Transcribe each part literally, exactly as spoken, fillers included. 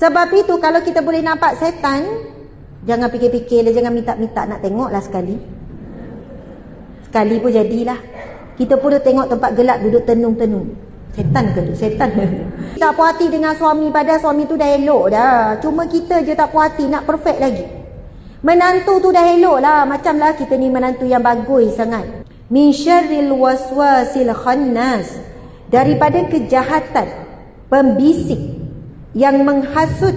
Sebab itu kalau kita boleh nampak setan, jangan fikir-fikir lah, jangan minta-minta nak tengoklah sekali. Sekali pun jadilah. Kita pun tengok tempat gelap duduk tenung-tenung. Setan ke tu? Setan ke tu? Tak puas hati dengan suami, padahal suami tu dah elok dah. Cuma kita je tak puas hati nak perfect lagi. Menantu tu dah elok lah. Macamlah kita ni menantu yang bagus sangat. Min syarril waswasil khannas, daripada kejahatan pembisik yang menghasut,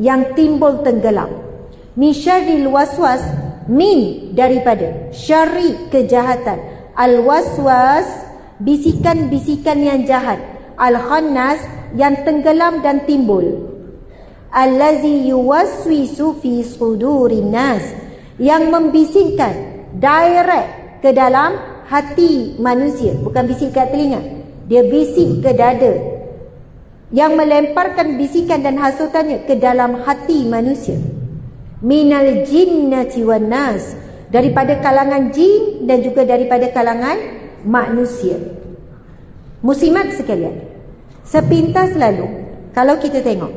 yang timbul tenggelam. Min syarril waswas, min daripada, syarri kejahatan, al waswas bisikan-bisikan yang jahat, al khannas yang tenggelam dan timbul, allazi yuwaswisu fi sudurin nas, yang membisikkan direct ke dalam hati manusia, bukan bisik kat telinga, dia bisik ke dada, yang melemparkan bisikan dan hasutannya ke dalam hati manusia. Minal jinnati wan nas, daripada kalangan jin dan juga daripada kalangan manusia. Muslimat sekalian, sepintas lalu kalau kita tengok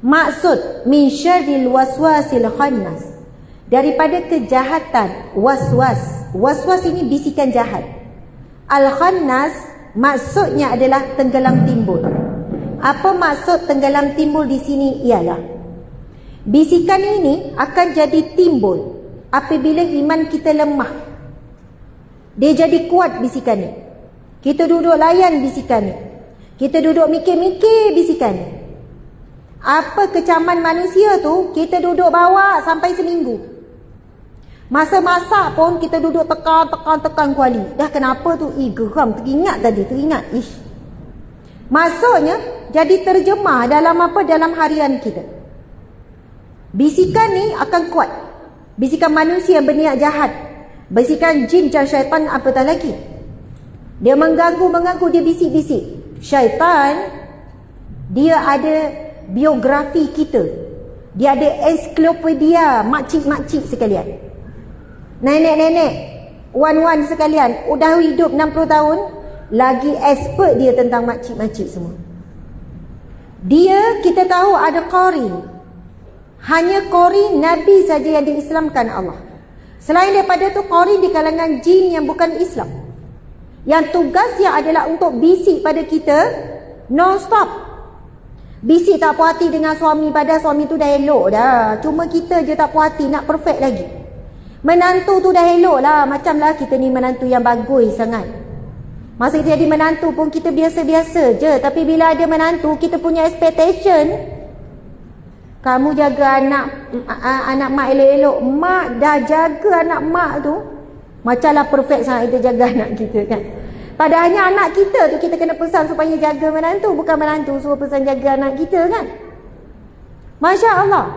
maksud min syarril waswasil khannas, daripada kejahatan waswas. Waswas ini bisikan jahat. Al khannas maksudnya adalah tenggelam timbul. Apa maksud tenggelam timbul di sini ialah bisikan ini akan jadi timbul apabila iman kita lemah. Dia jadi kuat bisikan ni. Kita duduk layan bisikan ni. Kita duduk mikir-mikir bisikan ni. Apa kecaman manusia tu kita duduk bawa sampai seminggu. Masa masak pun kita duduk tekan-tekan-tekan kuali. Dah kenapa tu? Eh, geram. Teringat tadi. Teringat. Ish. Maksudnya, jadi terjemah dalam apa? Dalam harian kita. Bisikan ni akan kuat. Bisikan manusia berniat jahat. Bisikan jin dan syaitan apatah lagi. Dia mengganggu-mengganggu, dia bisik-bisik. Syaitan, dia ada biografi kita. Dia ada ensiklopedia makcik-makcik sekalian. Nenek-nenek, wan-wan sekalian, udah hidup enam puluh tahun, lagi expert dia tentang makcik-makcik semua. Dia, kita tahu ada Qarin. Hanya Qarin Nabi saja yang diislamkan Allah. Selain daripada tu, Qarin di kalangan jin yang bukan Islam, yang tugasnya adalah untuk bisik pada kita non-stop. Bisik tak puas hati dengan suami, padahal suami tu dah elok dah. Cuma kita je tak puas hati nak perfect lagi. Menantu tu dah elok lah. Macamlah kita ni menantu yang bagus sangat. Masa kita jadi menantu pun kita biasa-biasa je. Tapi bila ada menantu, kita punya expectation. Kamu jaga anak anak mak elok-elok. Mak dah jaga anak mak tu, macamlah perfect sangat kita jaga anak kita kan. Padahalnya anak kita tu kita kena pesan supaya jaga menantu, bukan menantu suruh pesan jaga anak kita kan. Masya Allah.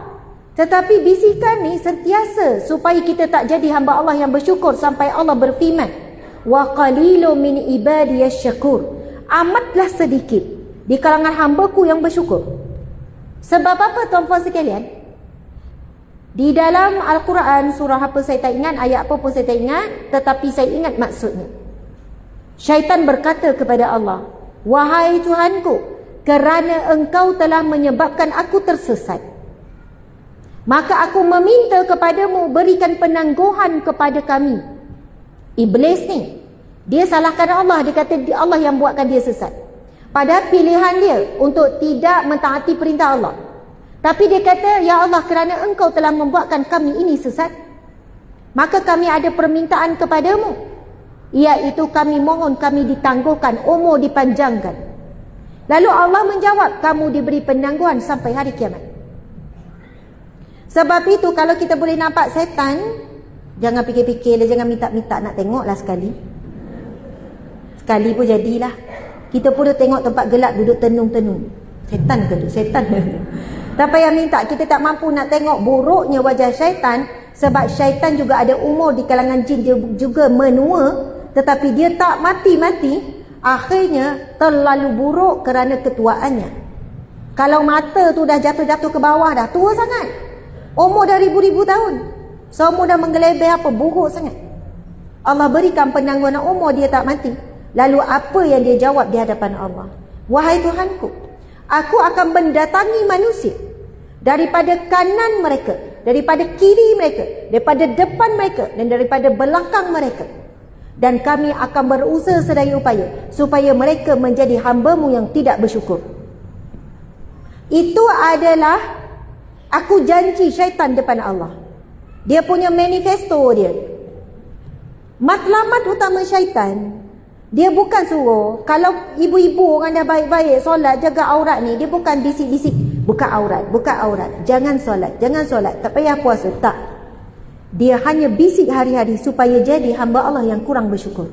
Tetapi bisikan ni sentiasa supaya kita tak jadi hamba Allah yang bersyukur, sampai Allah berfirman, wa qalilum min ibadiyas syakur, amatlah sedikit di kalangan hamba-Ku yang bersyukur. Sebab apa tuan-tuan sekalian? Di dalam Al-Quran, surah apa saya tak ingat, ayat apa pun saya tak ingat, tetapi saya ingat maksudnya. Syaitan berkata kepada Allah, wahai Tuhanku, kerana Engkau telah menyebabkan aku tersesat, maka aku meminta kepadamu, berikan penangguhan kepada kami. Iblis ni, dia salahkan Allah. Dia kata Allah yang buatkan dia sesat. Padahal pilihan dia untuk tidak mentaati perintah Allah. Tapi dia kata, ya Allah, kerana Engkau telah membuatkan kami ini sesat, maka kami ada permintaan kepadamu, iaitu kami mohon kami ditangguhkan, umur dipanjangkan. Lalu Allah menjawab, kamu diberi penangguhan sampai hari kiamat. Sebab itu kalau kita boleh nampak setan, jangan fikir-fikir lah, jangan minta-minta nak tengoklah sekali. Sekali pun jadilah. Kita pun tengok tempat gelap duduk tenung-tenung. Setan ke tu? Setan ke tu? Tak payah minta, kita tak mampu nak tengok buruknya wajah syaitan. Sebab syaitan juga ada umur di kalangan jin, dia juga menua. Tetapi dia tak mati-mati. Akhirnya terlalu buruk kerana ketuaannya. Kalau mata tu dah jatuh-jatuh ke bawah dah, tua sangat. Umur dah ribu-ribu tahun, semua dah menggelebih apa, buruk sangat. Allah berikan penangguhan umur, dia tak mati. Lalu apa yang dia jawab di hadapan Allah? Wahai Tuhanku, Aku akan mendatangi manusia daripada kanan mereka, daripada kiri mereka, daripada depan mereka dan daripada belakang mereka. Dan kami akan berusaha sedaya upaya supaya mereka menjadi hamba-Mu yang tidak bersyukur. Itu adalah aku janji syaitan depan Allah. Dia punya manifesto dia. Matlamat utama syaitan, dia bukan suruh kalau ibu-ibu orang dah baik-baik solat jaga aurat ni, dia bukan bisik-bisik buka aurat, buka aurat, jangan solat, jangan solat, tak payah puasa, tak. Dia hanya bisik hari-hari supaya jadi hamba Allah yang kurang bersyukur.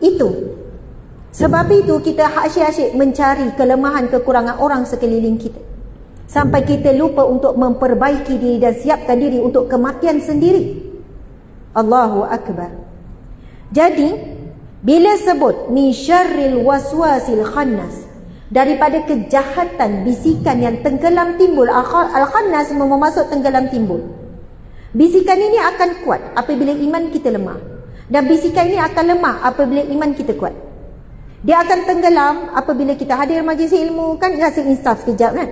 Itu. Sebab itu kita asyik-asyik mencari kelemahan kekurangan orang sekeliling kita, sampai kita lupa untuk memperbaiki diri dan siapkan diri untuk kematian sendiri. Allahu Akbar. Jadi bila sebut min syarril waswasil khannas, daripada kejahatan bisikan yang tenggelam timbul. Al-khannas memasuk tenggelam timbul. Bisikan ini akan kuat apabila iman kita lemah, dan bisikan ini akan lemah apabila iman kita kuat. Dia akan tenggelam apabila kita hadir majlis ilmu. Kan rasa insaf sekejap kan,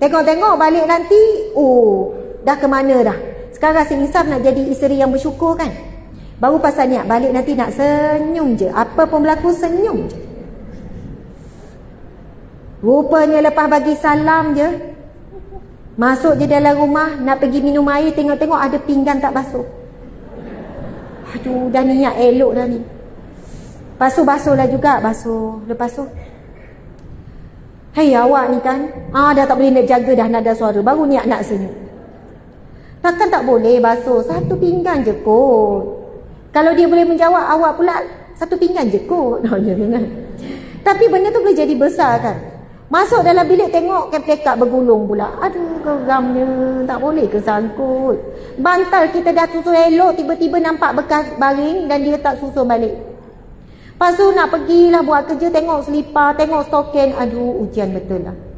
tengok-tengok balik nanti, oh dah ke mana dah. Sekarang rasa insaf nak jadi isteri yang bersyukur kan, baru pasal niat balik nanti nak senyum je, apa pun berlaku senyum je. Rupanya lepas bagi salam je, masuk je dalam rumah, nak pergi minum air, tengok-tengok ada pinggan tak basuh. Aduh, dah niat elok dah ni, basuh-basuh lah juga, basuh. Lepas tu, hei awak ni kan, ah dah tak boleh nak jaga dah nada suara, baru niat nak senyum. Takkan tak boleh basuh, satu pinggan je kot. Kalau dia boleh menjawab, awak pula satu pinggan je kot. Oh, ya, kan? Tapi benda tu boleh jadi besar kan. Masuk dalam bilik tengok kepekak bergulung pula. Aduh, geramnya. Tak boleh ke sangkut. Bantal kita dah susun elok, tiba-tiba nampak bekas baring dan dia tak susun balik. Lepas tu nak pergilah buat kerja, tengok selipar, tengok stokin. Aduh, ujian betul lah.